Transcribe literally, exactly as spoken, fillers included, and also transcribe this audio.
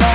be